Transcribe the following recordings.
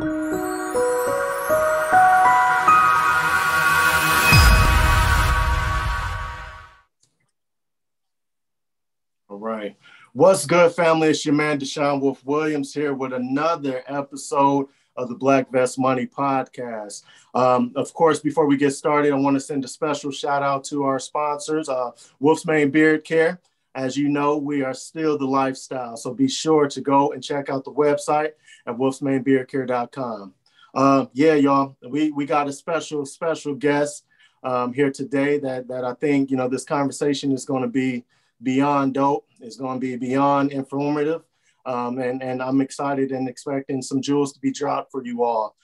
All right. What's good, family? It's your man, Deshaun Wolf Williams, here with another episode of the Black Vest Money Podcast. Of course, before we get started, I want to send a special shout out to our sponsors, Wolf's Main Beard Care. As you know, we are still the lifestyle, so be sure to go and check out the website at wolfsmainbeardcare.com. Yeah, y'all, we got a special guest here today that I think, you know, this conversation is going to be beyond dope. It's going to be beyond informative. And I'm excited and expecting some jewels to be dropped for you all.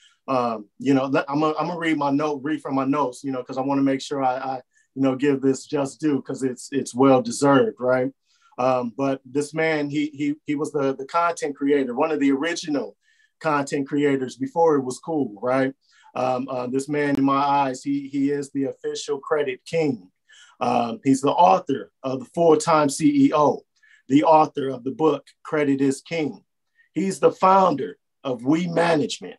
You know, I'm gonna read from my notes, you know, because I want to make sure I you know, give this just due, because it's well deserved, right? But this man, he was the content creator, one of the original content creators before it was cool, right? This man, in my eyes, he is the official Credit King. He's the author of the Full-Time CEO, the author of the book Credit Is King. He's the founder of We Management.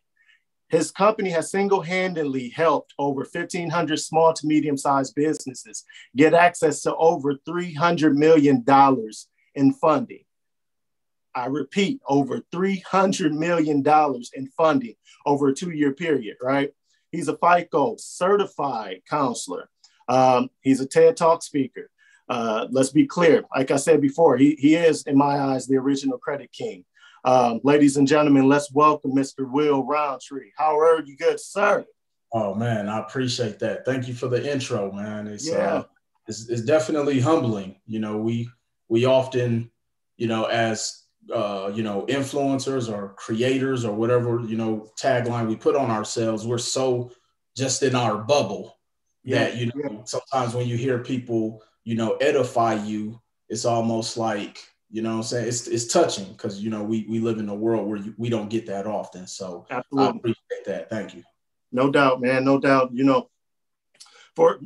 His company has single-handedly helped over 1,500 small to medium-sized businesses get access to over $300 million in funding. I repeat, over $300 million in funding over a 2-year period, right? He's a FICO certified counselor. He's a TED Talk speaker. Let's be clear. Like I said before, he is, in my eyes, the original Credit King. Ladies and gentlemen, let's welcome Mr. Will Roundtree. How are you, good sir? Oh man, I appreciate that. Thank you for the intro, man. It's definitely humbling. You know, we often, you know, as you know, influencers or creators or whatever, you know, tagline we put on ourselves, we're so just in our bubble that you know sometimes when you hear people, you know, edify you, it's almost like, you know what I'm saying? It's touching, because, you know, we live in a world where we don't get that often. So absolutely. I appreciate that. Thank you. No doubt, man. No doubt. You know,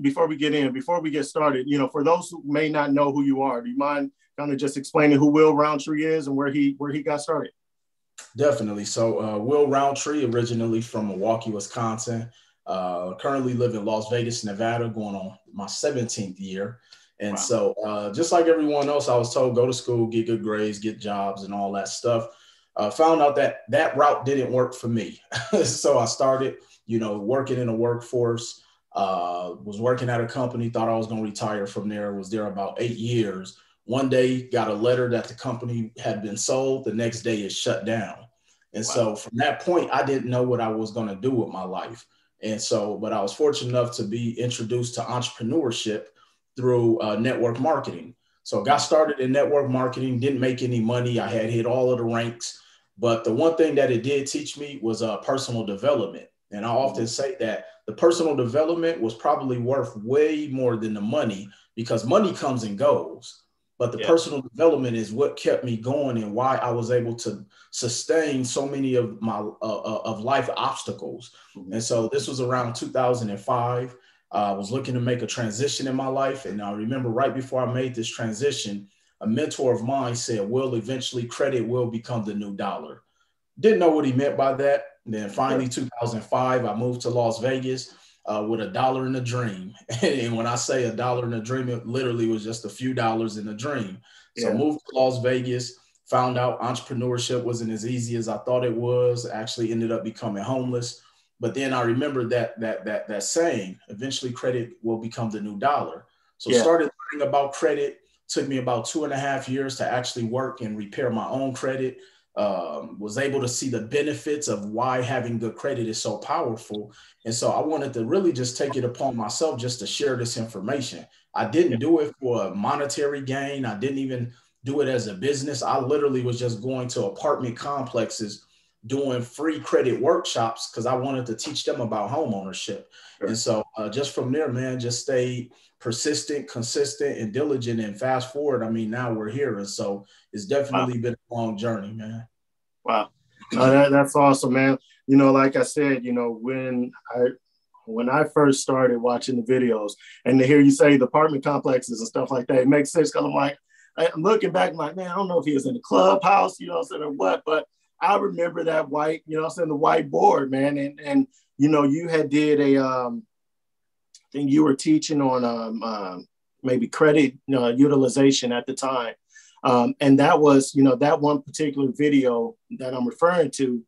before we get started, you know, for those who may not know who you are, do you mind kind of just explaining who Will Roundtree is and where he got started? Definitely. So Will Roundtree, originally from Milwaukee, Wisconsin, currently live in Las Vegas, Nevada, going on my 17th year. And wow. So just like everyone else, I was told, go to school, get good grades, get jobs and all that stuff. Found out that route didn't work for me. So I started, you know, working in the workforce, was working at a company, thought I was going to retire from there, was there about 8 years. One day got a letter that the company had been sold. The next day it shut down. And wow. So from that point, I didn't know what I was going to do with my life. And so, but I was fortunate enough to be introduced to entrepreneurship through network marketing. So got started in network marketing, didn't make any money. I had hit all of the ranks, but the one thing that it did teach me was personal development. And I often say that the personal development was probably worth way more than the money, because money comes and goes, but the personal development is what kept me going and why I was able to sustain so many of my of life obstacles. Mm-hmm. And so this was around 2005. I was looking to make a transition in my life. And I remember right before I made this transition, a mentor of mine said, "Well, eventually credit will become the new dollar." Didn't know what he meant by that. And then finally, 2005, I moved to Las Vegas with a dollar and a dream. And when I say a dollar and a dream, it literally was just a few dollars in a dream. So moved to Las Vegas, found out entrepreneurship wasn't as easy as I thought it was, actually ended up becoming homeless. But then I remember that saying, eventually credit will become the new dollar. So started learning about credit. Took me about 2.5 years to actually work and repair my own credit. Was able to see the benefits of why having good credit is so powerful. And so I wanted to really just take it upon myself just to share this information. I didn't do it for a monetary gain. I didn't even do it as a business. I literally was just going to apartment complexes doing free credit workshops because I wanted to teach them about homeownership. Sure. And so just from there, man, just stay persistent, consistent, and diligent, and fast forward. I mean, now we're here. And so it's definitely been a long journey, man. Wow. That's awesome, man. You know, like I said, you know, when I first started watching the videos and to hear you say the apartment complexes and stuff like that, it makes sense. Cause I'm looking back, I'm like, man, I don't know if he was in the clubhouse, you know what I'm saying, or what, but I remember that white, you know what I'm saying, the whiteboard, man. And you know, you had did a, I think you were teaching on maybe credit utilization at the time. And that was, you know, that one particular video that I'm referring to,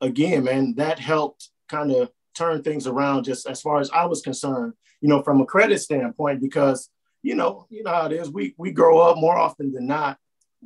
again, man, that helped kind of turn things around just as far as I was concerned, you know, from a credit standpoint, because, you know how it is, we grow up more often than not.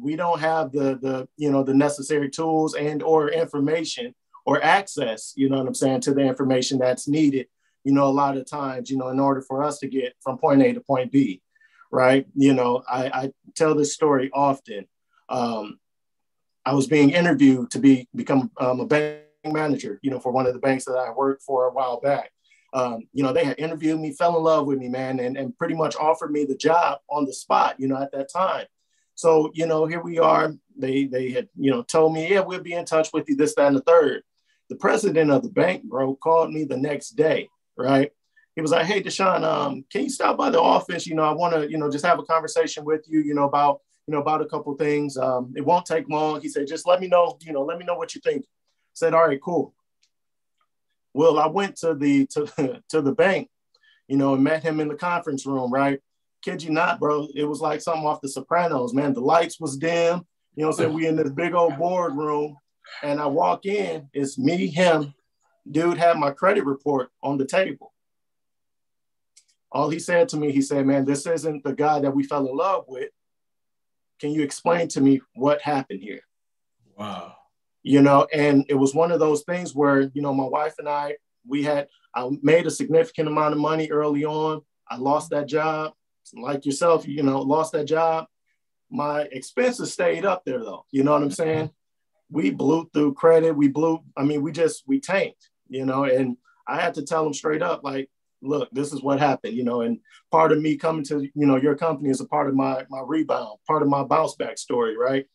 We don't have the you know, the necessary tools and or information or access, you know what I'm saying, to the information that's needed, you know, a lot of times, you know, in order for us to get from point A to point B, right? You know, I tell this story often. I was being interviewed to become a bank manager, you know, for one of the banks that I worked for a while back. You know, they had interviewed me, fell in love with me, man, and pretty much offered me the job on the spot, you know, at that time. So, you know, here we are. They had, you know, told me, yeah, we'll be in touch with you, this, that, and the third. The president of the bank, bro, called me the next day, right? He was like, hey, Deshaun, can you stop by the office? You know, I want to, you know, just have a conversation with you, you know, about a couple of things. It won't take long. He said, just let me know, you know, let me know what you think. I said, all right, cool. Well, I went to the bank, you know, and met him in the conference room, right? Kid you not, bro. It was like something off the Sopranos, man. The lights was dim. You know what I'm saying? We in this big old boardroom, and I walk in. It's me, him. Dude had my credit report on the table. All he said to me, he said, man, this isn't the guy that we fell in love with. Can you explain to me what happened here? Wow. You know, and it was one of those things where, you know, my wife and I, I made a significant amount of money early on. I lost that job. Like yourself, you know, lost that job. My expenses stayed up there though. You know what I'm saying? We blew through credit. We tanked, you know, and I had to tell them straight up, like, look, this is what happened, you know, and part of me coming to, you know, your company is a part of my rebound, part of my bounce back story, right?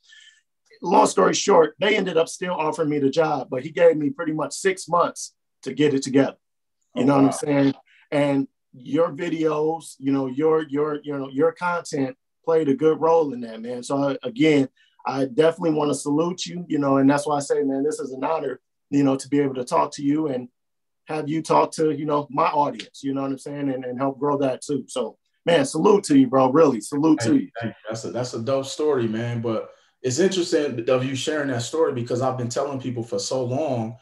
Long story short, they ended up still offering me the job, but he gave me pretty much 6 months to get it together. You know what I'm saying? And your videos, you know, your content played a good role in that, man. So again, I definitely want to salute you, you know, and that's why I say, man, this is an honor, you know, to be able to talk to you and have you talk to, you know, my audience, you know what I'm saying? And help grow that too. So man, salute to you, bro. Really salute to you. That's a dope story, man. But it's interesting of you sharing that story because I've been telling people for so long,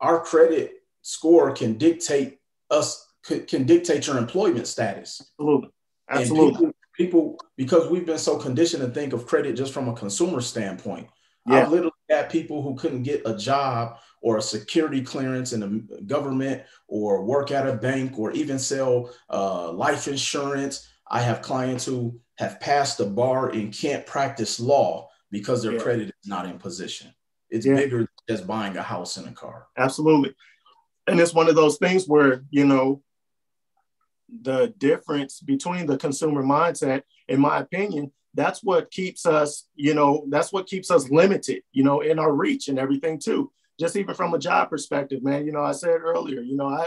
our credit score can dictate us, can dictate your employment status. Absolutely. Absolutely. People, because we've been so conditioned to think of credit just from a consumer standpoint. Yeah. I've literally had people who couldn't get a job or a security clearance in the government or work at a bank or even sell life insurance. I have clients who have passed the bar and can't practice law because their credit is not in position. It's bigger than just buying a house and a car. Absolutely. And it's one of those things where, you know, the difference between the consumer mindset, in my opinion, that's what keeps us, you know, that's what keeps us limited, you know, in our reach and everything too. Just even from a job perspective, man, you know, I said earlier, you know,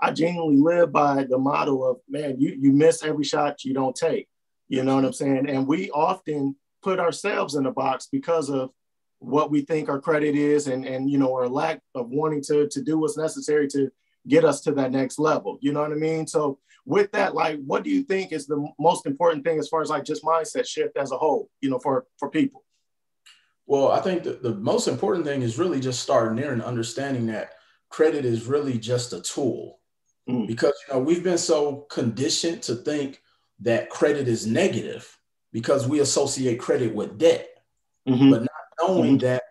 I genuinely live by the motto of, man, you miss every shot you don't take, you know what I'm saying? And we often put ourselves in a box because of what we think our credit is and you know, our lack of wanting to do what's necessary to get us to that next level. You know what I mean? So with that, like, what do you think is the most important thing as far as like just mindset shift as a whole, you know, for people? Well, I think the most important thing is really just starting there and understanding that credit is really just a tool because, you know, we've been so conditioned to think that credit is negative because we associate credit with debt, but not knowing that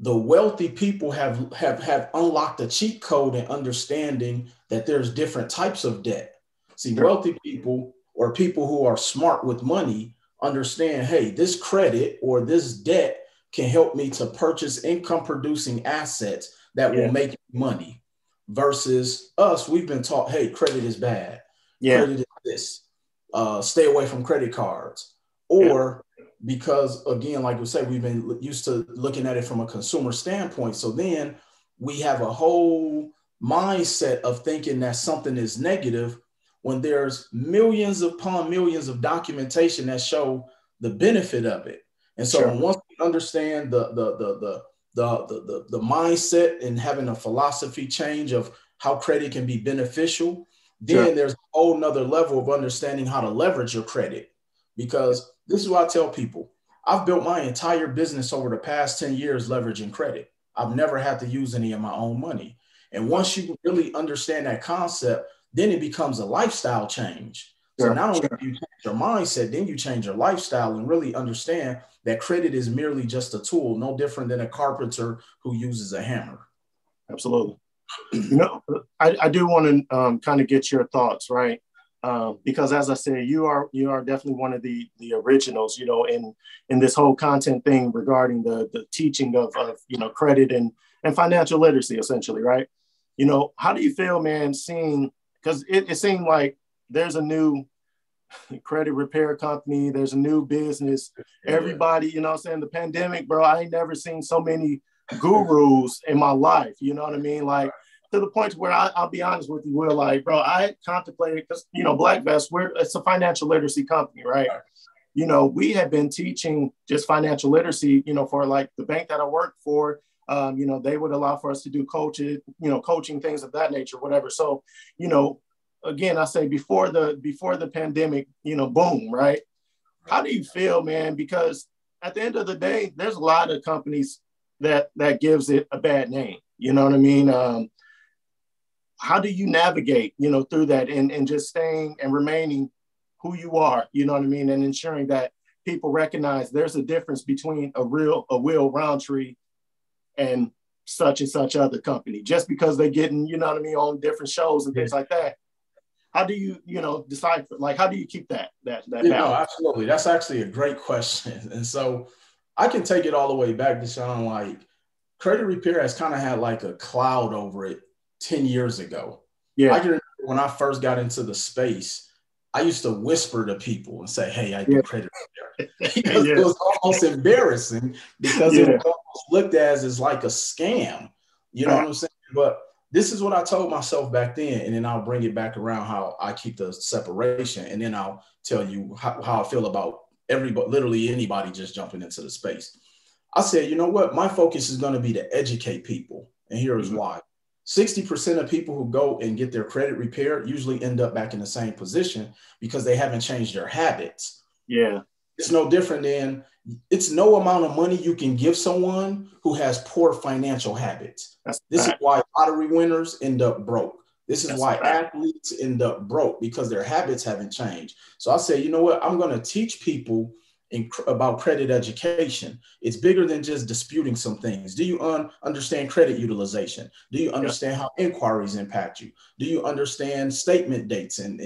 the wealthy people have unlocked a cheat code and understanding that there's different types of debt. See, wealthy people or people who are smart with money understand, hey, this credit or this debt can help me to purchase income producing assets that will make money versus us. We've been taught, hey, credit is bad. Yeah. Credit is this. Stay away from credit cards or because again, like we said, we've been used to looking at it from a consumer standpoint. So then we have a whole mindset of thinking that something is negative when there's millions upon millions of documentation that show the benefit of it. And so once we understand the the mindset and having a philosophy change of how credit can be beneficial. Then there's a whole nother level of understanding how to leverage your credit, because this is what I tell people. I've built my entire business over the past 10 years leveraging credit. I've never had to use any of my own money. And once you really understand that concept, then it becomes a lifestyle change. So not only do you change your mindset, then you change your lifestyle and really understand that credit is merely just a tool, no different than a carpenter who uses a hammer. Absolutely. You know, I do want to kind of get your thoughts, right? Because as I said, you are definitely one of the originals, you know, in this whole content thing regarding the teaching of you know, credit and financial literacy, essentially, right? You know, how do you feel, man, seeing, because it seemed like there's a new credit repair company, there's a new business, everybody, you know what I'm saying? The pandemic, bro, I ain't never seen so many gurus in my life, you know what I mean? Like, to the point where I'll be honest with you, Will, like, bro, I contemplated, because, you know, Black Vest, it's a financial literacy company, right? You know, we have been teaching just financial literacy, you know, for like the bank that I work for, you know, they would allow for us to do coaching, things of that nature, whatever. So, you know, again, I say before the pandemic, you know, boom, right? How do you feel, man? Because at the end of the day, there's a lot of companies that gives it a bad name. You know what I mean? How do you navigate, you know, through that and just staying and remaining who you are, you know what I mean? And ensuring that people recognize there's a difference between a Will Roundtree and such and such other company, just because they're getting, you know what I mean, on different shows and things like that. How do you, you know, decide, like, how do you keep that balance? No, absolutely. That's actually a great question. And so I can take it all the way back, Deshaun, like credit repair has kind of had like a cloud over it 10 years ago. Yeah. I can remember when I first got into the space, I used to whisper to people and say, hey, I do credit repair. Because it was almost embarrassing, because it was almost looked as like a scam. You know what I'm saying? But this is what I told myself back then, and then I'll bring it back around how I keep the separation, and then I'll tell you how I feel about everybody, literally anybody just jumping into the space. I said, you know what? My focus is going to be to educate people, and here is why. 60% of people who go and get their credit repaired usually end up back in the same position because they haven't changed their habits. Yeah. It's no different than, it's no amount of money you can give someone who has poor financial habits. This is why lottery winners end up broke. This is why athletes end up broke, because their habits haven't changed. So I say, you know what? I'm going to teach people about credit education. It's bigger than just disputing some things. Do you understand credit utilization? Do you understand how inquiries impact you? Do you understand statement dates and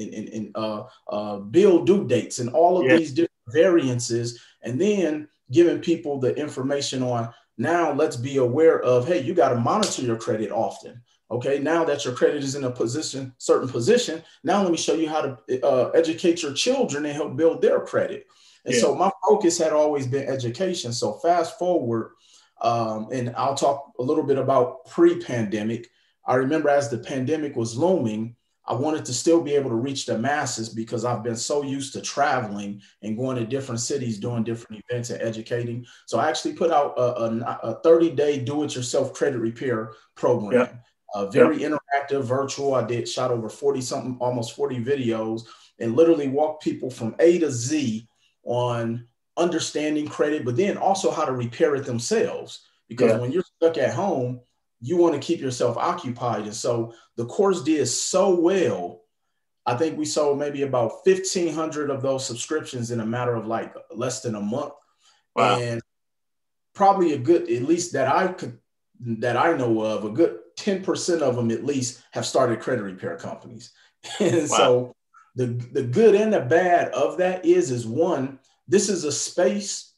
bill due dates and all of these different variances? And then giving people the information on, now let's be aware of, hey, you got to monitor your credit often. Okay, now that your credit is in a certain position, now let me show you how to educate your children and help build their credit. And so my focus had always been education. So fast forward, and I'll talk a little bit about pre-pandemic. I remember as the pandemic was looming, I wanted to still be able to reach the masses, because I've been so used to traveling and going to different cities, doing different events and educating. So I actually put out a 30-day do-it-yourself credit repair program. Very interactive, virtual. I shot over 40-something, almost 40 videos, and literally walked people from A to Z on understanding credit, but then also how to repair it themselves. Because when you're stuck at home, you want to keep yourself occupied. And so the course did so well. I think we sold maybe about 1,500 of those subscriptions in a matter of like less than a month. Wow. And probably a good, at least that I know of, a good 10% of them at least have started credit repair companies. And so the good and the bad of that is one, this is a space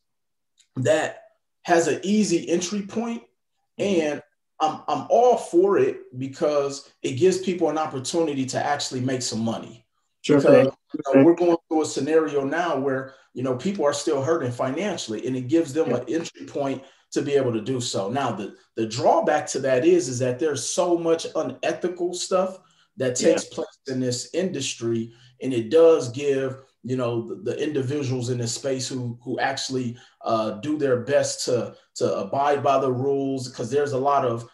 that has an easy entry point, and I'm all for it because it gives people an opportunity to actually make some money. Sure. Because, you know, we're going through a scenario now where, you know, people are still hurting financially, and it gives them an entry point to be able to do so. Now, the drawback to that is that there's so much unethical stuff that takes place in this industry, and it does give you know, the individuals in this space who actually do their best to abide by the rules, because there's a lot of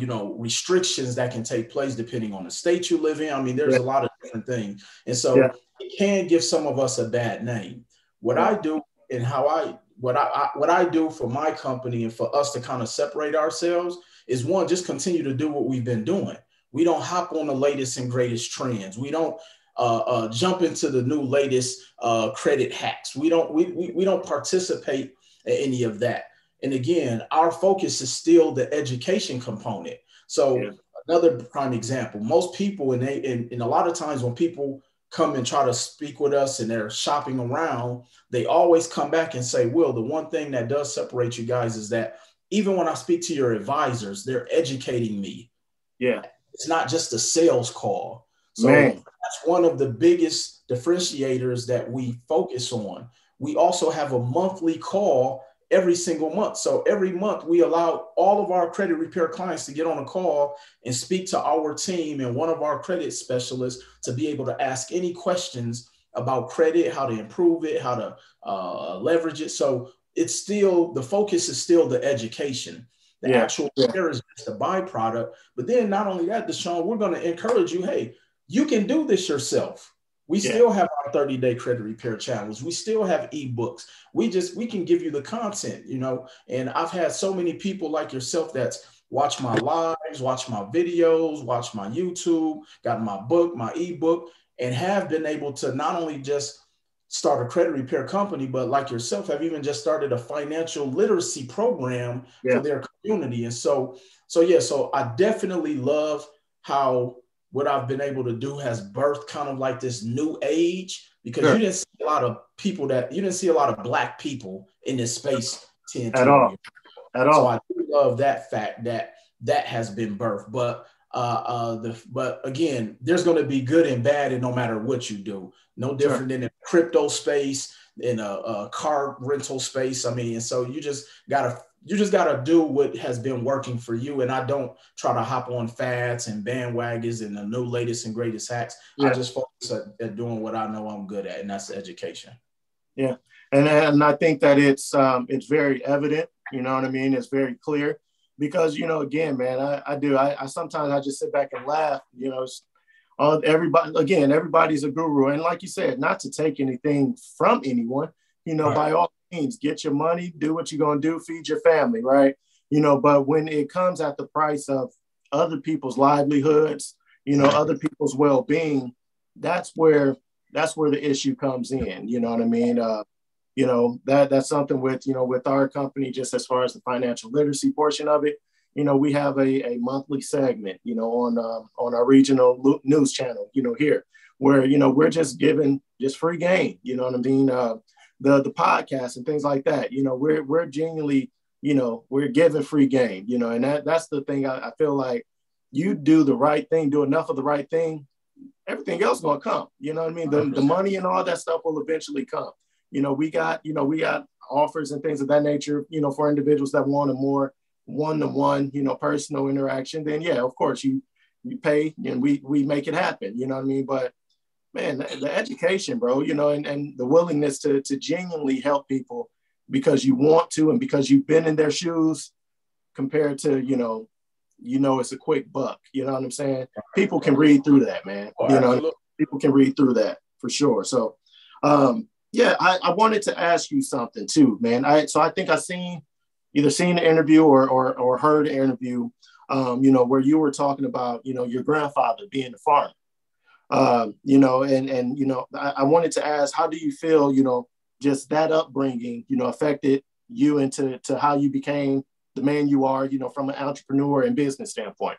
you know, restrictions that can take place depending on the state you live in. I mean, there's a lot of different things. And so it can give some of us a bad name. What I do and how what I do for my company and for us to kind of separate ourselves is, one, just continue to do what we've been doing. We don't hop on the latest and greatest trends. We don't jump into the new latest credit hacks. We don't participate in any of that. And again, our focus is still the education component. So another prime example, most people, and a lot of times when people come and try to speak with us and they're shopping around, they always come back and say, Will, the one thing that does separate you guys is that even when I speak to your advisors, they're educating me. Yeah. It's not just a sales call. So that's one of the biggest differentiators that we focus on. We also have a monthly call every single month. So every month we allow all of our credit repair clients to get on a call and speak to our team and one of our credit specialists to be able to ask any questions about credit, how to improve it, how to leverage it. So it's still, the focus is still the education. The actual repair is just a byproduct. But then not only that, Deshaun, we're going to encourage you, hey, you can do this yourself. We still have our 30-day credit repair challenge. We still have ebooks. We can give you the content, you know. And I've had so many people like yourself that's watch my lives, watch my videos, watch my YouTube, got my book, my ebook, and have been able to not only just start a credit repair company, but like yourself, have even just started a financial literacy program for their community. And so I definitely love how what I've been able to do has birthed kind of like this new age, because you didn't see a lot of people that, you didn't see a lot of Black people in this space 10 at all. At all. So I do love that fact that has been birthed. But but again, there's going to be good and bad, and no matter what you do, no different than in the crypto space, in a car rental space. I mean, and so you just gotta do what has been working for you. And I don't try to hop on fads and bandwagons and the new latest and greatest hacks. Yeah. I just focus at doing what I know I'm good at, and that's education. Yeah, and I think that it's very evident. You know what I mean? It's very clear because, you know, again, man, I sometimes I just sit back and laugh. You know, everybody's a guru, and like you said, not to take anything from anyone. You know, by all means, get your money, do what you're going to do, feed your family, right? You know, but when it comes at the price of other people's livelihoods, you know, other people's well-being, that's where the issue comes in. You know what I mean? You know, that's something with, you know, with our company, just as far as the financial literacy portion of it, you know, we have a monthly segment, you know, on our regional news channel, you know, here where, you know, we're just giving just free game, you know what I mean? The podcast and things like that, you know, we're genuinely, you know, we're giving free game, you know, and that's the thing. I feel like you do the right thing, do enough of the right thing, everything else gonna come, you know what I mean? The money and all that stuff will eventually come. You know, we got offers and things of that nature, you know, for individuals that want a more one-to-one, you know, personal interaction. Then yeah, of course you pay and we make it happen, you know what I mean? But man, the education, bro, you know, and the willingness to genuinely help people because you want to and because you've been in their shoes, compared to, you know, it's a quick buck. You know what I'm saying? People can read through that, man. You know, people can read through that for sure. So, yeah, I wanted to ask you something too, man. So I think I seen an interview or heard an interview, you know, where you were talking about, you know, your grandfather being a farmer. You know, and you know, I wanted to ask, how do you feel, you know, just that upbringing, you know, affected you into how you became the man you are, you know, from an entrepreneur and business standpoint?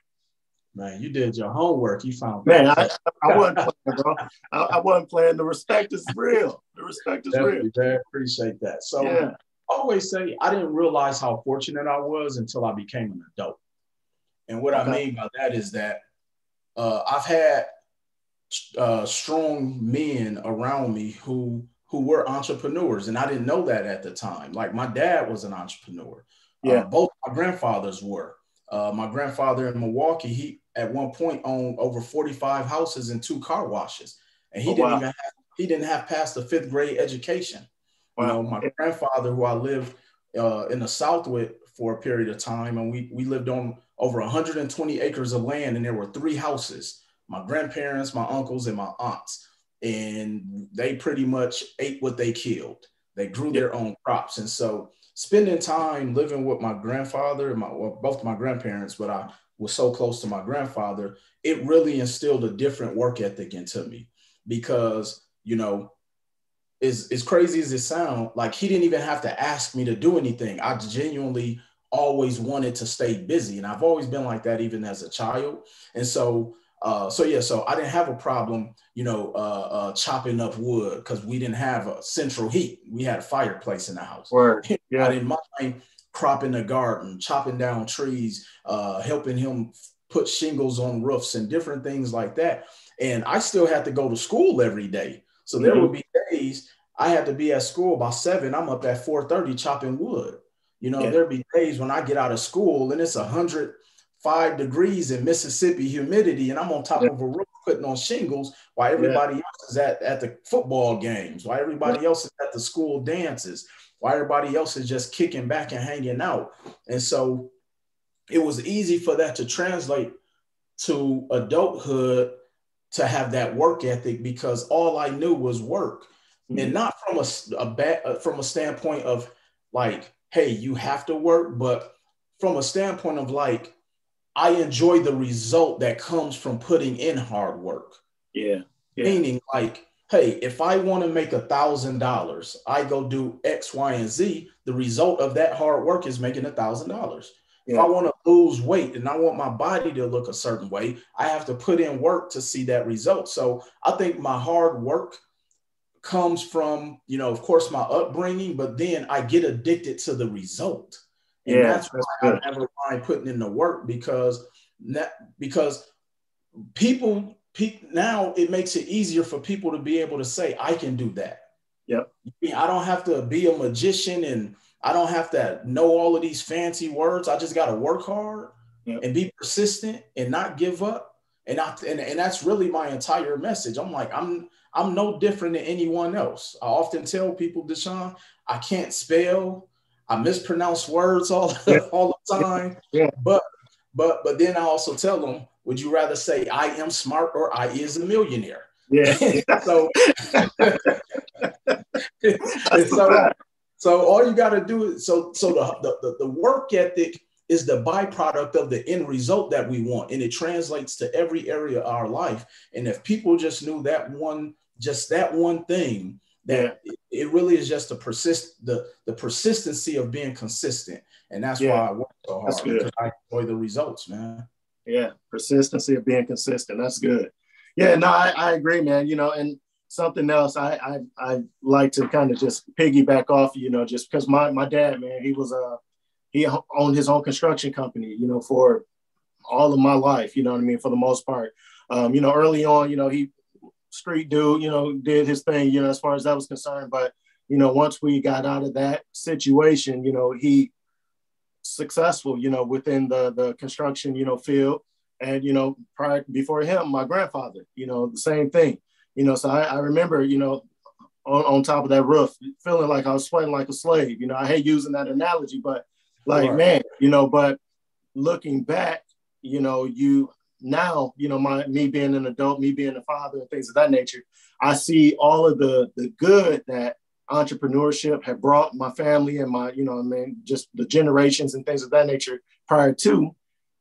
Man, you did your homework. You found man. I wasn't playing, bro. I wasn't playing. The respect is real. The respect is real. I appreciate that. So I always say I didn't realize how fortunate I was until I became an adult. And what I mean by that is that I've had strong men around me who were entrepreneurs, and I didn't know that at the time. Like my dad was an entrepreneur. Both my grandfathers were. My grandfather in Milwaukee, he at one point owned over 45 houses and 2 car washes, and he didn't even have he didn't have past the 5th grade education. Wow. You know, my grandfather, who I lived in the South with for a period of time, and we lived on over 120 acres of land, and there were 3 houses, my grandparents, my uncles, and my aunts. And they pretty much ate what they killed. They grew their own crops. And so spending time living with my grandfather, and both my grandparents, but I was so close to my grandfather, it really instilled a different work ethic into me. Because, you know, as crazy as it sounds, like, he didn't even have to ask me to do anything. I genuinely always wanted to stay busy. And I've always been like that, even as a child. And so, so I didn't have a problem, you know, chopping up wood, because we didn't have a central heat. We had a fireplace in the house. Word. Yeah. I didn't mind cropping the garden, chopping down trees, helping him put shingles on roofs and different things like that. And I still had to go to school every day. So there would be days I had to be at school by 7. I'm up at 4:30 chopping wood. You know, there'd be days when I get out of school and it's 105 degrees in Mississippi humidity, and I'm on top of a roof putting on shingles while everybody else is at the football games, while everybody else is at the school dances, while everybody else is just kicking back and hanging out. And so it was easy for that to translate to adulthood, to have that work ethic, because all I knew was work. And not from from a standpoint of like, hey, you have to work, but from a standpoint of like, I enjoy the result that comes from putting in hard work. Yeah. Meaning like, hey, if I want to make $1,000, I go do X, Y, and Z. The result of that hard work is making $1,000. If I want to lose weight and I want my body to look a certain way, I have to put in work to see that result. So I think my hard work comes from, you know, of course, my upbringing, but then I get addicted to the result. And that's why I never mind putting in the work, because now it makes it easier for people to be able to say, I can do that. Yep. I don't have to be a magician, and I don't have to know all of these fancy words. I just got to work hard and be persistent and not give up. And that's really my entire message. I'm like, I'm no different than anyone else. I often tell people, Deshaun, I can't spell. I mispronounce words all the time. Yeah. But then I also tell them, would you rather say I am smart or I is a millionaire? Yeah. So all you got to do is the work ethic is the byproduct of the end result that we want, and it translates to every area of our life. And if people just knew that one thing, that it really is just the persistency of being consistent. And that's why I work so hard, because I enjoy the results, man. Yeah, persistency of being consistent. That's good. Yeah, no, I agree, man. You know, and something else I like to kind of just piggyback off, you know, just because my dad, man, he owned his own construction company, you know, for all of my life, you know what I mean, for the most part. You know, early on, you know, he street dude, you know, did his thing, you know, as far as that was concerned. But, you know, once we got out of that situation, you know, he successful, you know, within the construction, you know, field. And, you know, before him, my grandfather, you know, the same thing, you know. So I remember, you know, on top of that roof, feeling like I was sweating like a slave. You know, I hate using that analogy, but like, man, you know, but looking back, you know, now, you know, me being an adult, me being a father and things of that nature, I see all of the good that entrepreneurship had brought my family and my, you know, I mean, just the generations and things of that nature prior to.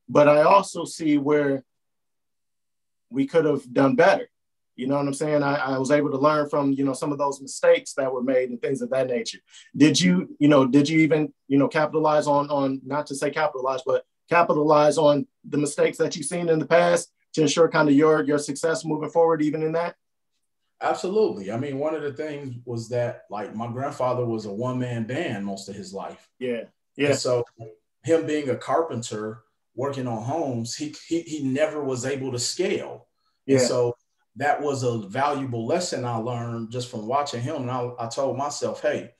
But I also see where we could have done better. You know what I'm saying? I was able to learn from, you know, some of those mistakes that were made and things of that nature. Did you even, you know, capitalize on not to say capitalize, but capitalize on the mistakes that you've seen in the past to ensure kind of your success moving forward, even in that? Absolutely. I mean, one of the things was that, like, my grandfather was a one-man band most of his life. Yeah. And so him being a carpenter working on homes, he never was able to scale. Yeah. And so that was a valuable lesson I learned just from watching him. And I told myself, hey,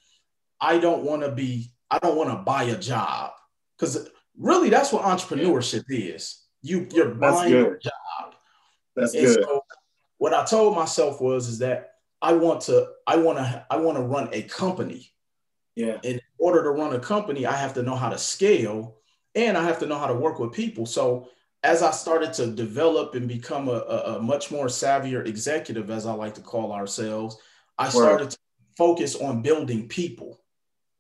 I don't want to buy a job, because really, that's what entrepreneurship is. You're buying your job. That's good. So what I told myself was that I want to run a company. Yeah. In order to run a company, I have to know how to scale and I have to know how to work with people. So as I started to develop and become a much more savvier executive, as I like to call ourselves, I started to focus on building people,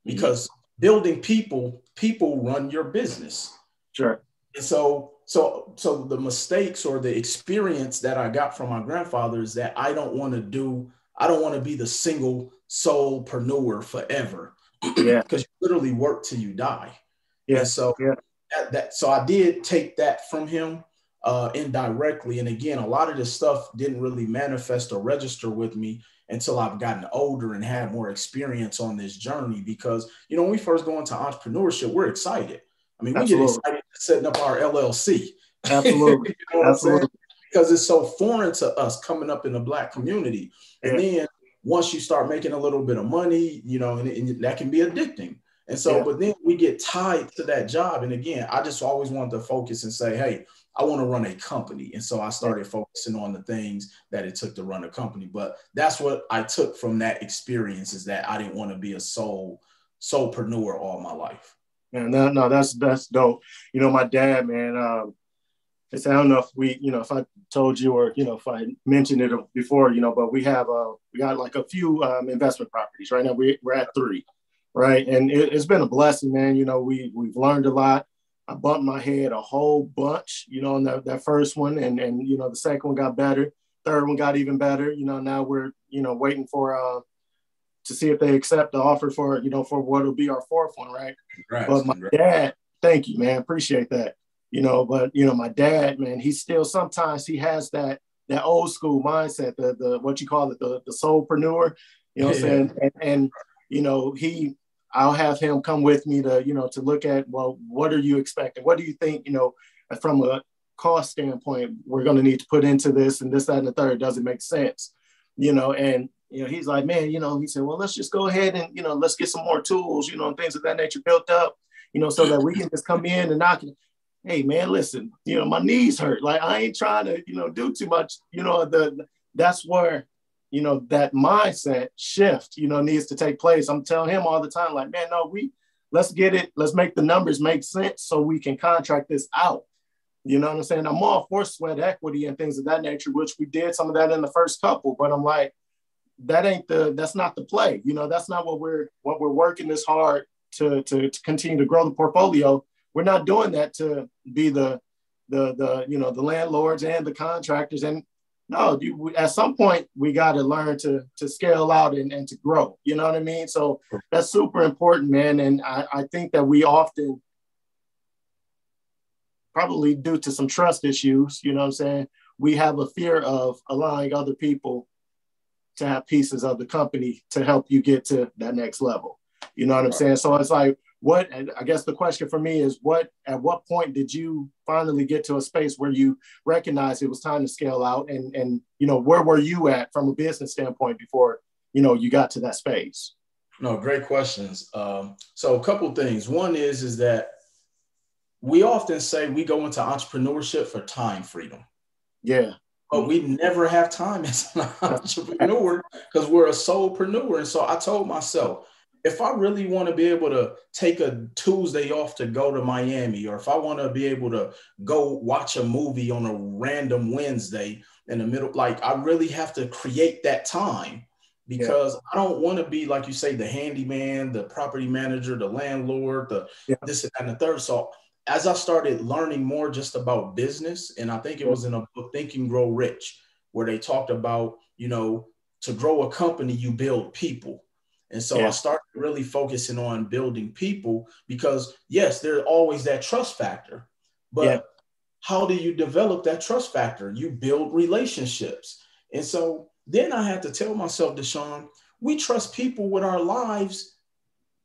because building people run your business. Sure. And so the mistakes or the experience that I got from my grandfather is that I don't want to be the single soulpreneur forever. Yeah. Because you literally work till you die. Yeah. And so so I did take that from him indirectly. And again, a lot of this stuff didn't really manifest or register with me until I've gotten older and had more experience on this journey. Because, you know, when we first go into entrepreneurship, we're excited. I mean, Absolutely. We get excited setting up our LLC. Absolutely. You know what Absolutely. I'm saying? Because it's so foreign to us coming up in the Black community. Yeah. And then once you start making a little bit of money, you know, and that can be addicting. And so, but then we get tied to that job. And again, I just always wanted to focus and say, hey, I want to run a company. And so I started focusing on the things that it took to run a company. But that's what I took from that experience, is that I didn't want to be a soulpreneur all my life. Man, no, that's dope. You know, my dad, man, I don't know if we, you know, if I told you or, you know, if I mentioned it before, you know, but we have, we got like a few investment properties right now. We're at 3, right? And it's been a blessing, man. You know, we've learned a lot. I bumped my head a whole bunch, you know, in that first one. And, you know, the second one got better. Third one got even better. You know, now we're, you know, waiting for, to see if they accept the offer for, you know, for what will be our fourth one, right? Congrats, but my dad, thank you, man, appreciate that. You know, but, you know, my dad, man, he still, sometimes he has that old school mindset, the what you call it, the soulpreneur, you know what I'm saying? And, you know, I'll have him come with me to, you know, to look at, well, what are you expecting? What do you think, you know, from a cost standpoint, we're going to need to put into this and this, that, and the third? Does it make sense? You know, and, you know, he's like, man, you know, he said, well, let's just go ahead and, you know, let's get some more tools, you know, and things of that nature built up, you know, so that we can just come in and knock it. Hey, man, listen, you know, my knees hurt. Like, I ain't trying to, you know, do too much. You know, that's where, you know, that mindset shift, you know, needs to take place. I'm telling him all the time, like, man, no, let's get it. Let's make the numbers make sense so we can contract this out. You know what I'm saying? I'm all for sweat equity and things of that nature, which we did some of that in the first couple, but I'm like, that's not the play. You know, that's not what we're working this hard to continue to grow the portfolio. We're not doing that to be the you know, the landlords and the contractors. And no, at some point we got to learn to scale out and to grow. You know what I mean? So that's super important, man. And I think that we often, probably due to some trust issues, you know what I'm saying, we have a fear of allowing other people to have pieces of the company to help you get to that next level. You know what I'm saying? So it's like, I guess the question for me is, at what point did you finally get to a space where you recognized it was time to scale out, and you know, where were you at from a business standpoint before, you know, you got to that space? No, great questions. So a couple things. One is that we often say we go into entrepreneurship for time freedom. Yeah. But we never have time as an entrepreneur, because we're a soulpreneur. And so I told myself, if I really want to be able to take a Tuesday off to go to Miami, or if I want to be able to go watch a movie on a random Wednesday in the middle, like, I really have to create that time, because I don't want to be, like you say, the handyman, the property manager, the landlord, the this and the third. So as I started learning more just about business, and I think it was in a book, Think and Grow Rich, where they talked about, you know, to grow a company, you build people. And so I started really focusing on building people, because yes, there's always that trust factor, but how do you develop that trust factor? You build relationships. And so then I had to tell myself, Deshaun, we trust people with our lives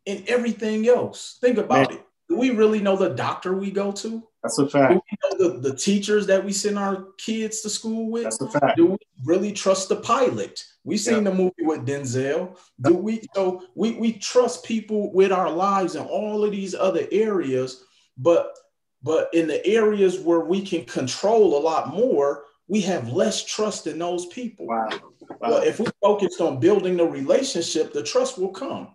and everything else. Think about it. Do we really know the doctor we go to? That's a fact. Do we know the teachers that we send our kids to school with? That's a fact. Do we really trust the pilot? We've seen the movie with Denzel. Do we? So we trust people with our lives and all of these other areas, but in the areas where we can control a lot more, we have less trust in those people. Wow. Wow. Well, if we focused on building the relationship, the trust will come.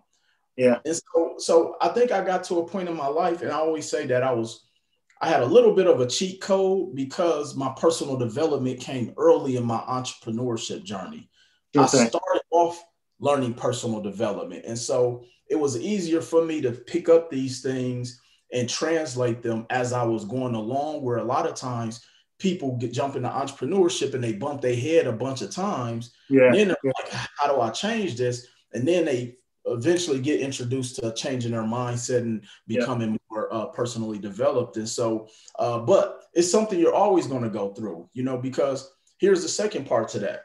Yeah. And so I think I got to a point in my life, and I always say that I had a little bit of a cheat code because my personal development came early in my entrepreneurship journey. Okay. I started off learning personal development. And so it was easier for me to pick up these things and translate them as I was going along, where a lot of times people jump into entrepreneurship and they bump their head a bunch of times. Yeah. And then they're like, how do I change this? And then they eventually get introduced to changing their mindset and becoming more personally developed. And so, but it's something you're always going to go through, you know, because here's the second part to that.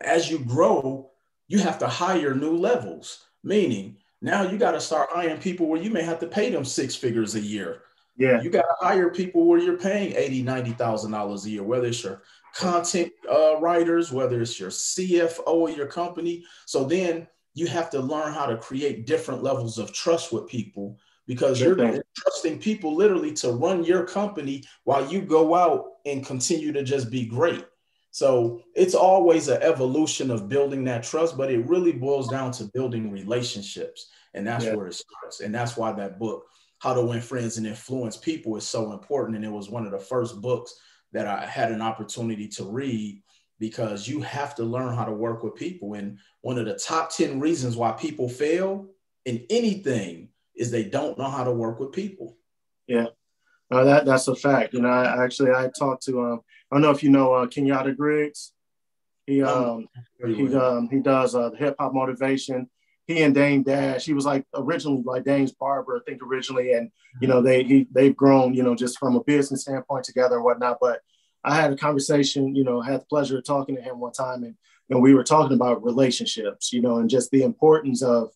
As you grow, you have to hire new levels, meaning now you got to start hiring people where you may have to pay them six figures a year. Yeah. You got to hire people where you're paying $80,000, $90,000 a year, whether it's your content writers, whether it's your CFO of your company. So then you have to learn how to create different levels of trust with people, because you're trusting people literally to run your company while you go out and continue to just be great. So it's always an evolution of building that trust, but it really boils down to building relationships. And that's where it starts. And that's why that book, How to Win Friends and Influence People, is so important. And it was one of the first books that I had an opportunity to read, because you have to learn how to work with people. And one of the top 10 reasons why people fail in anything is they don't know how to work with people. Yeah. That's a fact. You know, I talked to, I don't know if you know Kenyatta Griggs. He does the hip hop motivation. He and Dane Dash, he was like originally like Dane's barber, I think originally. And, you know, they've grown, you know, just from a business standpoint together and whatnot. But I had a conversation, you know, had the pleasure of talking to him one time, and we were talking about relationships, you know, and just the importance of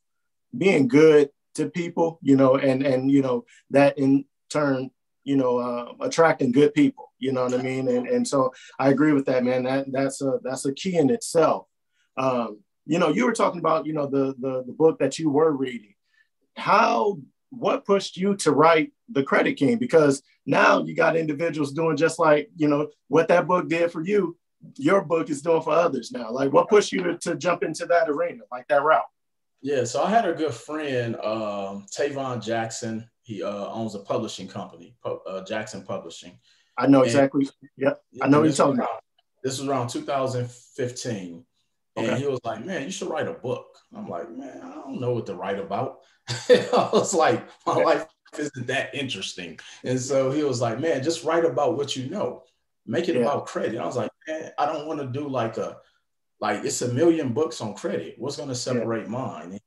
being good to people, you know, and you know, that in turn, you know, attracting good people, you know what I mean? And so I agree with that, man. That's a key in itself. You know, you were talking about, you know, the book that you were reading. What pushed you to write The Credit King? Because now you got individuals doing just like, you know, what that book did for you, your book is doing for others now. Like, what pushed you to jump into that arena, like that route? Yeah, so I had a good friend, Tavon Jackson. He owns a publishing company, Jackson Publishing. I know exactly. Yep. I know what you're talking about. This was around 2015. Okay. And he was like, man, you should write a book. I'm like, man, I don't know what to write about. I was like, my life isn't that interesting. And so he was like, man, just write about what you know. Make it about credit. I was like, man, I don't want to do like it's a million books on credit. What's going to separate mine?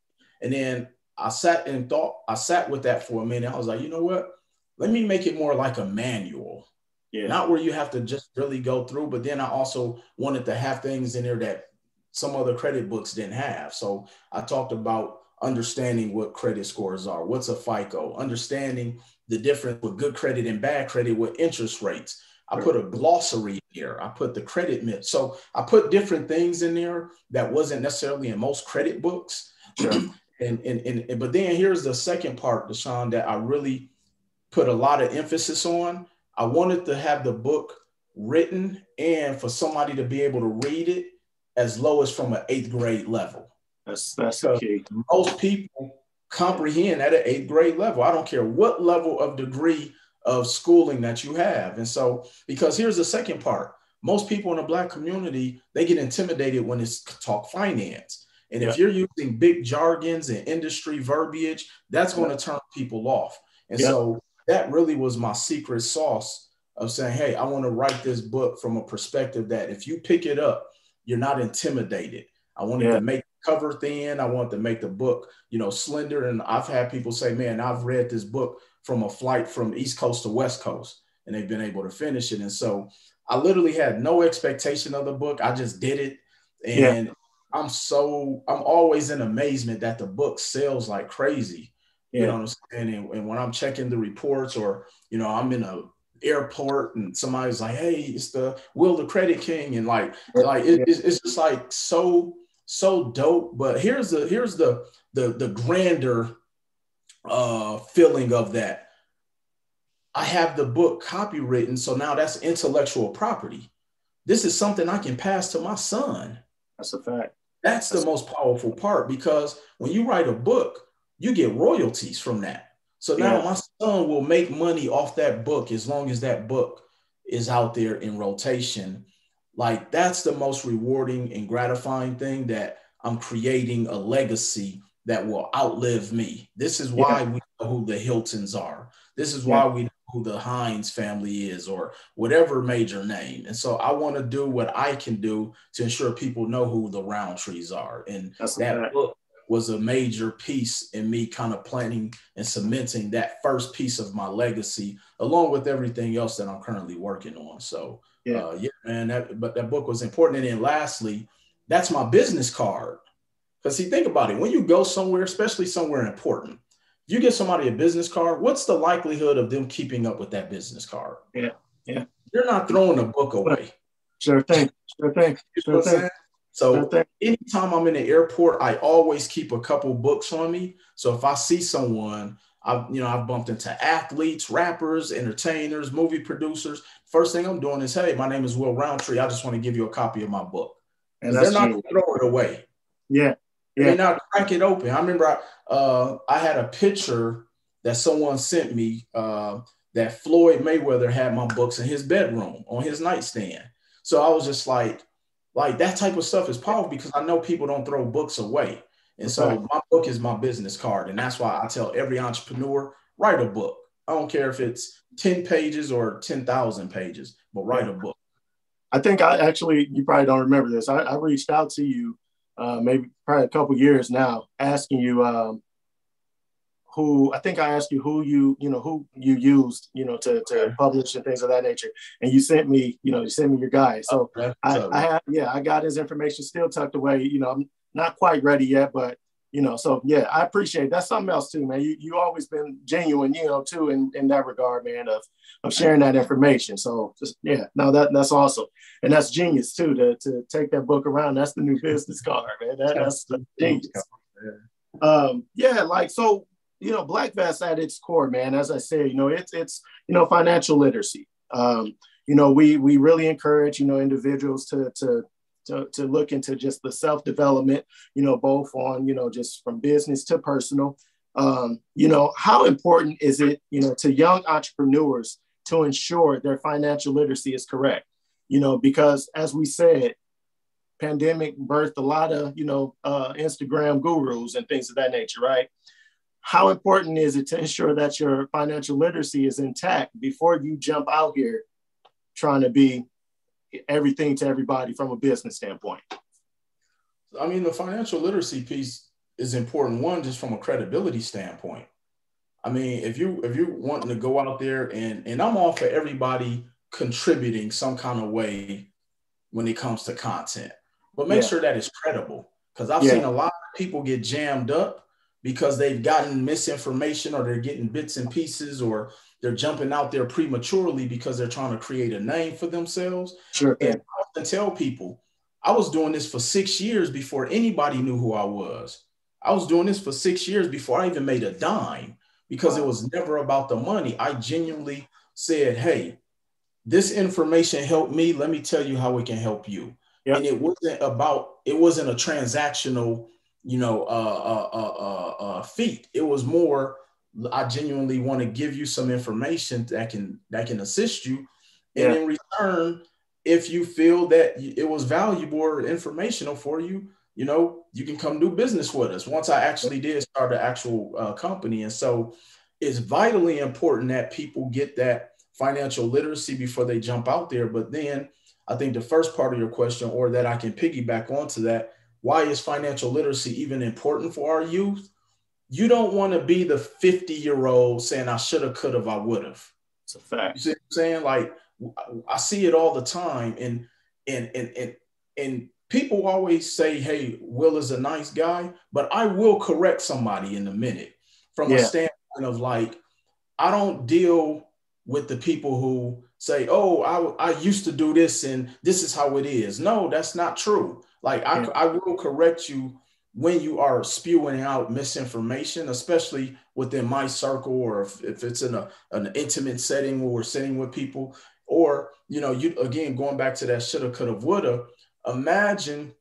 And then I sat with that for a minute. I was like, you know what? Let me make it more like a manual. Yeah. Not where you have to just really go through. But then I also wanted to have things in there that some other credit books didn't have. So I talked about understanding what credit scores are, what's a FICO, understanding the difference with good credit and bad credit with interest rates. I put a glossary here. I put the credit myth. So I put different things in there that wasn't necessarily in most credit books. Sure. But then here's the second part, Deshaun, that I really put a lot of emphasis on. I wanted to have the book written and for somebody to be able to read it as low as from an 8th grade level. That's key. Most people comprehend at an 8th grade level. I don't care what level of degree of schooling that you have. And so, because here's the second part, most people in the Black community, they get intimidated when it's talk finance. And if you're using big jargons and industry verbiage, that's going to turn people off. And so that really was my secret sauce of saying, hey, I want to write this book from a perspective that if you pick it up, you're not intimidated. I wanted to make the cover thin. I wanted to make the book, you know, slender. And I've had people say, man, I've read this book from a flight from East Coast to West Coast, and they've been able to finish it. And so I literally had no expectation of the book. I just did it. And I'm always in amazement that the book sells like crazy. You know what I'm saying? And when I'm checking the reports, or, you know, I'm in a airport and somebody's like, hey, it's the Credit King, and it's just like so dope. But here's the grander feeling of that. I have the book copywritten, so now that's intellectual property. this is something I can pass to my son. That's a fact. That's the most powerful part, because when you write a book, you get royalties from that. So now my son will make money off that book as long as that book is out there in rotation. Like, that's the most rewarding and gratifying thing, that I'm creating a legacy that will outlive me. This is why we know who the Hiltons are. This is why we know who the Hines family is, or whatever major name. And so I want to do what I can do to ensure people know who the Roundtrees are. And that book was a major piece in me kind of planning and cementing that first piece of my legacy, along with everything else that I'm currently working on. So but that book was important. And then lastly, that's my business card. Because see, think about it. When you go somewhere, especially somewhere important, you give somebody a business card, what's the likelihood of them keeping up with that business card? Yeah. You're not throwing a book away. Sure thing. So anytime I'm in the airport, I always keep a couple books on me. So if I see someone, I've bumped into athletes, rappers, entertainers, movie producers. First thing I'm doing is, hey, my name is Will Roundtree. I just want to give you a copy of my book. And they're not going to throw it away. Yeah. They're not crack it open. I remember I had a picture that someone sent me that Floyd Mayweather had my books in his bedroom on his nightstand. So I was just like that type of stuff is powerful, because I know people don't throw books away. And so my book is my business card. And that's why I tell every entrepreneur, write a book. I don't care if it's 10 pages or 10,000 pages, but write a book. I think you probably don't remember this. I reached out to you probably a couple years now, asking you who you used, to publish and things of that nature. And you sent me, your guy. So I got his information still tucked away. I'm not quite ready yet, but I appreciate it. That's something else too, man. You always been genuine, too, in that regard, man, of sharing that information. So that's awesome. And that's genius too, to take that book around. That's the new business card, man. That's the genius. So, Black Vest at its core, man, as I say, it's financial literacy. We really encourage, individuals to look into just the self-development, both on, just from business to personal. How important is it, to young entrepreneurs to ensure their financial literacy is correct? Because as we said, pandemic birthed a lot of, Instagram gurus and things of that nature, right? How important is it to ensure that your financial literacy is intact before you jump out here trying to be everything to everybody from a business standpoint? I mean, the financial literacy piece is important, one, just from a credibility standpoint. I mean, if you're wanting to go out there and I'm all for everybody contributing some kind of way when it comes to content, but make sure that it's credible. Because I've seen a lot of people get jammed up because they've gotten misinformation, or they're getting bits and pieces, or they're jumping out there prematurely because they're trying to create a name for themselves. Sure. And I often tell people, I was doing this for 6 years before anybody knew who I was. I was doing this for 6 years before I even made a dime, because it was never about the money. I genuinely said, hey, this information helped me. Let me tell you how it can help you. Yep. And it wasn't a transactional, feat. It was more, I genuinely want to give you some information that can assist you. And in return, if you feel that it was valuable or informational for you, you can come do business with us. Once I actually did start an actual company. And so it's vitally important that people get that financial literacy before they jump out there. But then I think the first part of your question, or that I can piggyback onto that, why is financial literacy even important for our youth? You don't want to be the 50-year-old saying, I should have, could have, I would have. It's a fact. You see what I'm saying? Like, I see it all the time. And people always say, hey, Will is a nice guy, but I will correct somebody in a minute from a standpoint of, like, I don't deal with the people who say, oh, I used to do this and this is how it is. No, that's not true. Like, I will correct you when you are spewing out misinformation, especially within my circle, or if it's in an intimate setting where we're sitting with people, Or, you know, you again, going back to that shoulda, coulda, woulda, imagine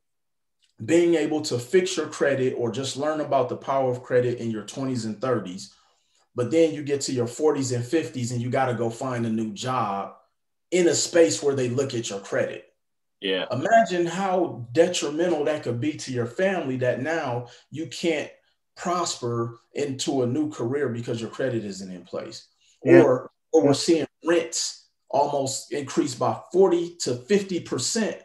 being able to fix your credit or just learn about the power of credit in your 20s and 30s. But then you get to your 40s and 50s and you got to go find a new job in a space where they look at your credit. Yeah. Imagine how detrimental that could be to your family, that now you can't prosper into a new career because your credit isn't in place. Yeah. Or we're seeing rents almost increase by 40 to 50%,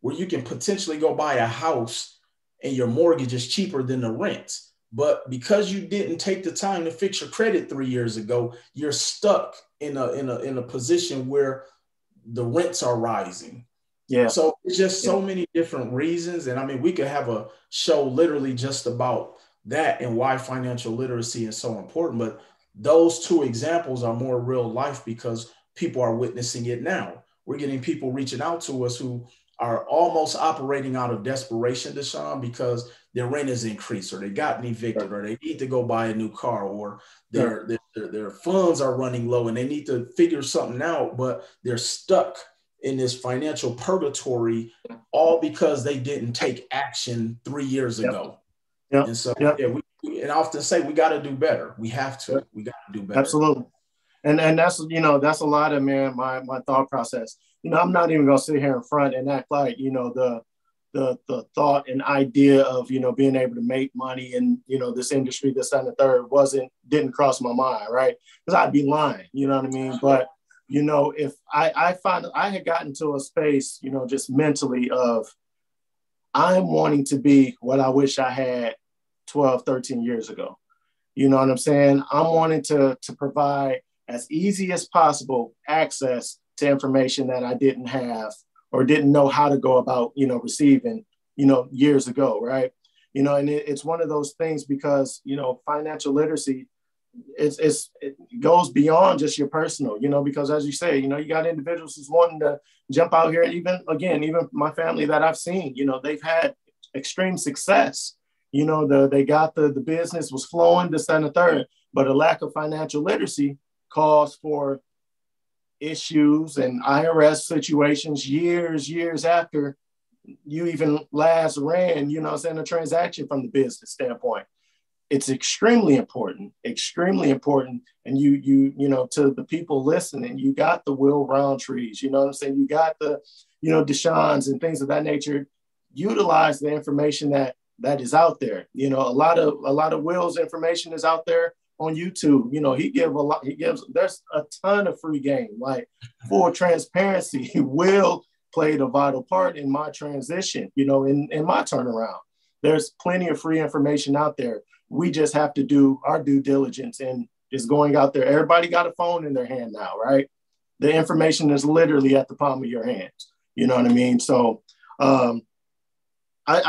where you can potentially go buy a house and your mortgage is cheaper than the rent. But because you didn't take the time to fix your credit 3 years ago, you're stuck in a position where the rents are rising. Yeah. So it's just so many different reasons. And I mean, we could have a show literally just about that and why financial literacy is so important. But those two examples are more real life because people are witnessing it now. We're getting people reaching out to us who are almost operating out of desperation, Deshaun, because their rent is increased or they gotten evicted or they need to go buy a new car or their funds are running low and they need to figure something out, but they're stuck in this financial purgatory all because they didn't take action 3 years ago. Yep. And so we often say we got to do better. We have to, we got to do better. Absolutely. And that's, you know, that's a lot of, man, my thought process. You know, I'm not even going to sit here in front and act like, you know, the thought and idea of, you know, being able to make money in, you know, this industry, this and the third didn't cross my mind, right? Because I'd be lying, you know what I mean? But, you know, if I find I had gotten to a space, you know, just mentally of I'm wanting to be what I wish I had 12, 13 years ago. You know what I'm saying? I'm wanting to provide as easy as possible access to information that I didn't have or didn't know how to go about, you know, receiving, you know, years ago, right? You know, and it's one of those things because, you know, financial literacy, it goes beyond just your personal, you know, because as you say, you know, you got individuals who's wanting to jump out here. Even my family that I've seen, you know, they've had extreme success. You know, they got the business was flowing, this and the third, but a lack of financial literacy caused for issues and IRS situations years after you even last ran, you know what I'm saying, a transaction from the business standpoint. It's extremely important. And you know, to the people listening, you got the Will Roundtrees, you know what I'm saying? You got the, you know, Deshaun's and things of that nature. Utilize the information that is out there. You know, a lot of Will's information is out there on YouTube. You know, there's a ton of free game, like full transparency. Will played a vital part in my transition, you know, in my turnaround. There's plenty of free information out there. We just have to do our due diligence and is going out there. Everybody got a phone in their hand now, right? The information is literally at the palm of your hands. You know what I mean? So I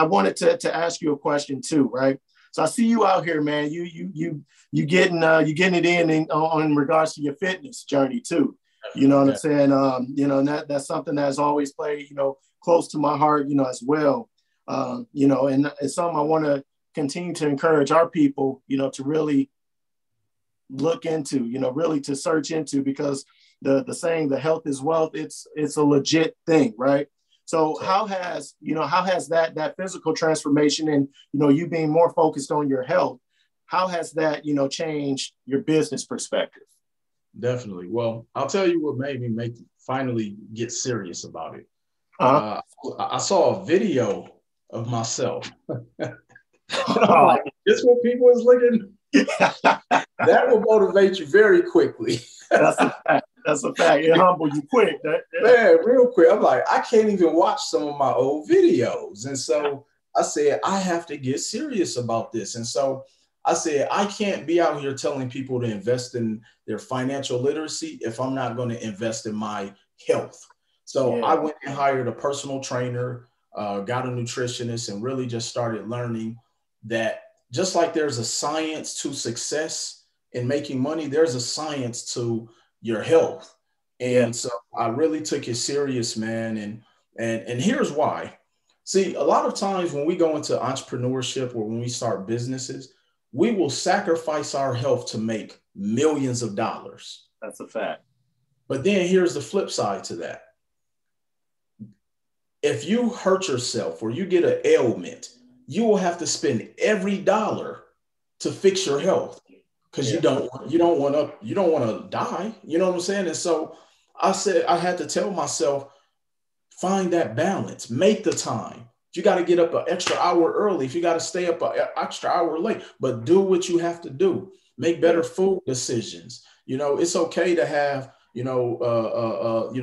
wanted to ask you a question too, right? So I see you out here, man. You getting it in regards to your fitness journey too. You know what I'm saying? You know, and that's something that's always played, you know, close to my heart, you know, as well. You know, and it's something I want to continue to encourage our people, you know, to really look into, you know, really to search into, because the saying, the health is wealth, it's a legit thing, right? So how has that physical transformation and, you know, you being more focused on your health, how has that, you know, changed your business perspective? Definitely. Well, I'll tell you what made me finally get serious about it. Uh-huh. I saw a video of myself. Like, this what people is looking. That will motivate you very quickly. That's a fact. That's a fact. It humble you quick, man. Real quick. I'm like, I can't even watch some of my old videos, and so I said I have to get serious about this. And so I said I can't be out here telling people to invest in their financial literacy if I'm not going to invest in my health. So I went and hired a personal trainer, got a nutritionist, and really just started learning that just like there's a science to success in making money, there's a science to your health. And so I really took it serious, man. And here's why. See, a lot of times when we go into entrepreneurship or when we start businesses, we will sacrifice our health to make millions of dollars. That's a fact. But then here's the flip side to that. If you hurt yourself or you get an ailment, you will have to spend every dollar to fix your health because you don't want to die. You know what I'm saying? And so I said, I had to tell myself, find that balance, make the time. If you got to get up an extra hour early, if you got to stay up an extra hour late, but do what you have to do, make better food decisions. You know, it's okay to have, and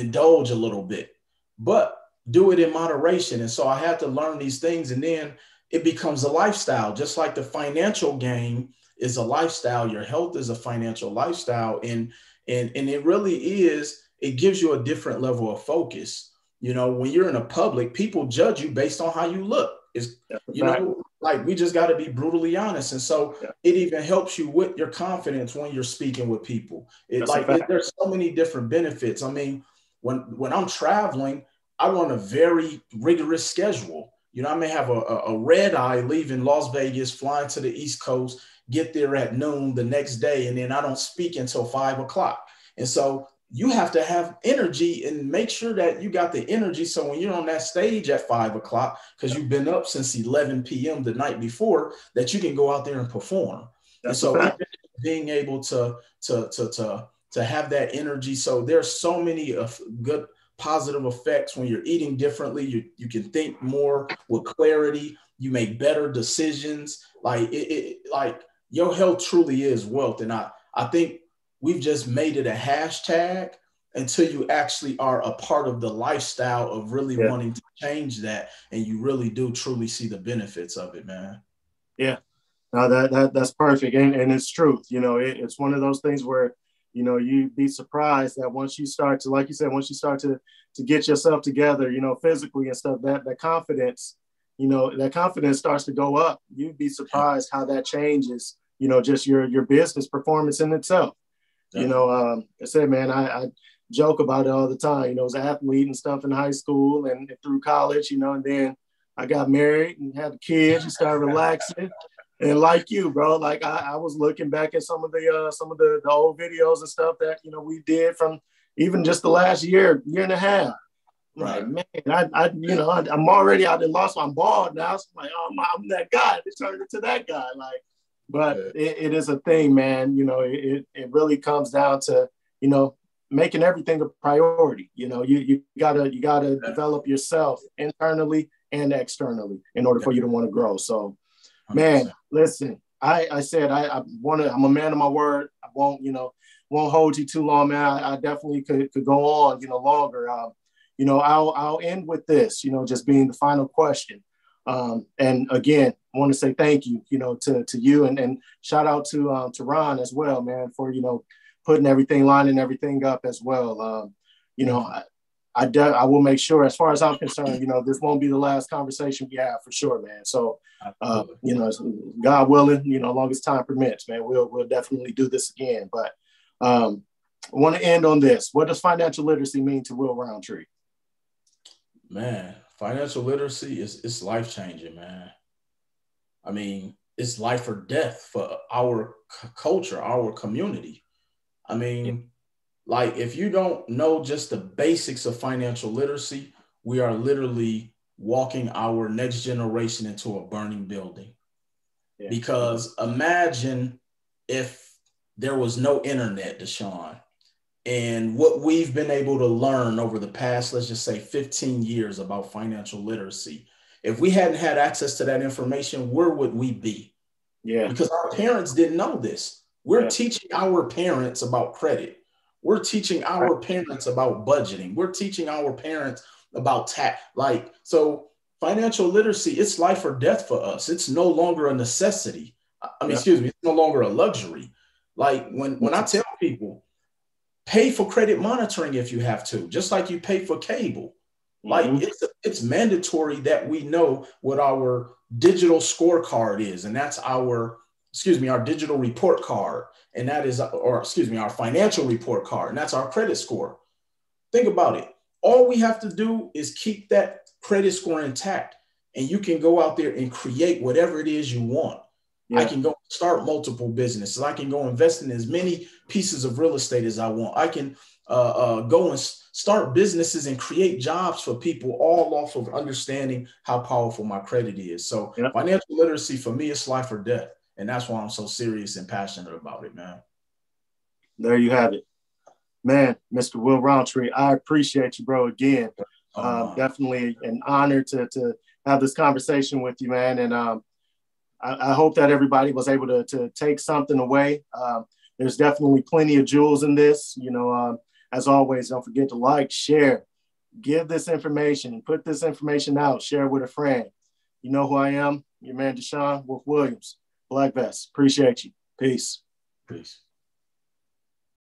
indulge a little bit, but do it in moderation. And so I had to learn these things, and then it becomes a lifestyle, just like the financial game is a lifestyle. Your health is a financial lifestyle. And it really is, it gives you a different level of focus. You know, when you're in a public, people judge you based on how you look. It's, you know, like we just got to be brutally honest. And so it even helps you with your confidence when you're speaking with people. It's like there's so many different benefits. I mean, when I'm traveling, I run a very rigorous schedule. You know, I may have a red eye leaving Las Vegas, flying to the East Coast, get there at noon the next day, and then I don't speak until 5 o'clock. And so you have to have energy and make sure that you got the energy. So when you're on that stage at 5 o'clock, because you've been up since 11 p.m. the night before, that you can go out there and perform. And so being able to have that energy. So there's so many good positive effects when you're eating differently. You can think more with clarity. You make better decisions. Like like your health truly is wealth. And I think we've just made it a hashtag until you actually are a part of the lifestyle of really wanting to change that. And you really do truly see the benefits of it, man. Yeah, no, that's perfect. And it's truth. You know, it's one of those things where, you know, you'd be surprised that once you start to, like you said, once you start to get yourself together, you know, physically and stuff, that confidence, you know, that confidence starts to go up. You'd be surprised how that changes, you know, just your business performance in itself. Yeah. You know, I said, man, I joke about it all the time. You know, I was an athlete and stuff in high school and through college, you know, and then I got married and had kids and started relaxing. And like you, bro, like I was looking back at some of the old videos and stuff that, you know, we did from even just the last year and a half. Right, like, man, I'm already out and lost. I'm bald now. So I'm like, oh, I'm that guy. It turned into that guy. Like, but it is a thing, man. You know, it really comes down to, you know, making everything a priority. You know, you gotta develop yourself internally and externally in order for you to want to grow. So, man, listen, I'm a man of my word. I won't hold you too long, man. I definitely could go on, you know, longer. You know, I'll end with this, you know, just being the final question. And again, I want to say thank you, you know, to you and shout out to Ron as well, man, for, you know, putting everything, lining everything up as well. You know, I will make sure, as far as I'm concerned, you know, this won't be the last conversation we have for sure, man. So, you know, God willing, you know, as long as time permits, man, we'll definitely do this again. But I want to end on this. What does financial literacy mean to Will Roundtree? Man, financial literacy is life-changing, man. I mean, it's life or death for our culture, our community. I mean, like if you don't know just the basics of financial literacy, we are literally walking our next generation into a burning building. Yeah. Because imagine if there was no internet, Deshaun, and what we've been able to learn over the past, let's just say 15 years about financial literacy. If we hadn't had access to that information, where would we be? Yeah. Because our parents didn't know this. We're teaching our parents about credit. We're teaching our parents about budgeting. We're teaching our parents about tax. Like, so financial literacy, it's life or death for us. It's no longer a necessity. I mean, excuse me, it's no longer a luxury. Like when I tell people, pay for credit monitoring if you have to, just like you pay for cable. Like it's mandatory that we know what our digital scorecard is. And that's our digital report card. And that is, our financial report card. And that's our credit score. Think about it. All we have to do is keep that credit score intact, and you can go out there and create whatever it is you want. Yeah. I can go start multiple businesses. I can go invest in as many pieces of real estate as I want. I can go and start businesses and create jobs for people, all off of understanding how powerful my credit is. So yeah. Financial literacy for me is life or death. And that's why I'm so serious and passionate about it, man. There you have it, man. Mr. Will Roundtree, I appreciate you, bro. Again, definitely an honor to have this conversation with you, man. And I hope that everybody was able to take something away. There's definitely plenty of jewels in this, you know. As always, don't forget to like, share, give this information, put this information out, share with a friend. You know who I am, your man Deshaun Wolf Williams, Black Vest. Appreciate you. Peace. Peace.